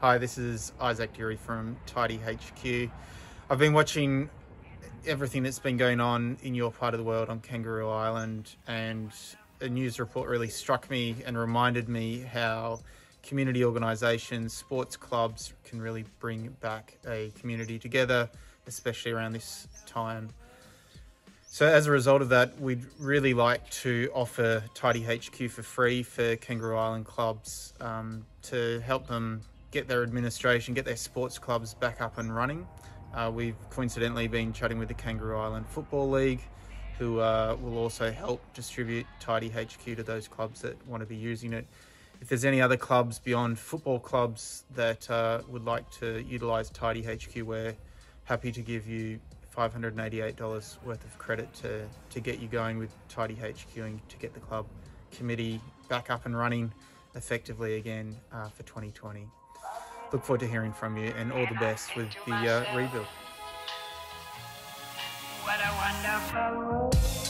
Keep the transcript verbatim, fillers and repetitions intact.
Hi, this is Isaac Deary from TidyHQ. I've been watching everything that's been going on in your part of the world on Kangaroo Island, and a news report really struck me and reminded me how community organisations, sports clubs can really bring back a community together, especially around this time. So as a result of that, we'd really like to offer TidyHQ for free for Kangaroo Island clubs um, to help them get their administration, get their sports clubs back up and running. Uh, we've coincidentally been chatting with the Kangaroo Island Football League, who uh, will also help distribute TidyHQ to those clubs that want to be using it. If there's any other clubs beyond football clubs that uh, would like to utilise TidyHQ, we're happy to give you five hundred and eighty-eight dollars worth of credit to, to get you going with TidyHQ and to get the club committee back up and running effectively again uh, for twenty twenty. Look forward to hearing from you, and all the best with the uh, rebuild. What a wonderful world.